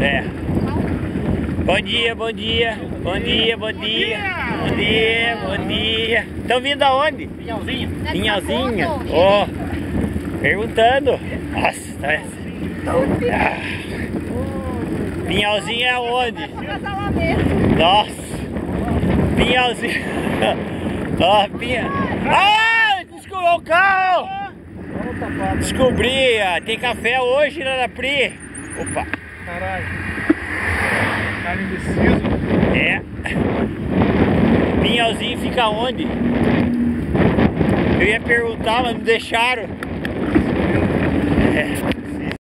É. Bom dia, bom dia, bom dia. Bom dia, bom dia. Estão vindo aonde? Pinhalzinho. Pinhalzinho. Ó. Oh. Perguntando. Nossa, tá essa. Pinhalzinho é onde? Nossa. Pinhalzinho. Ó, Pinha. Ai, descobriu o carro. Descobri, ó. Tem café hoje na Pri. Opa. Caralho. Cara indeciso. É. Pinhalzinho fica onde? Eu ia perguntar, mas não deixaram. É.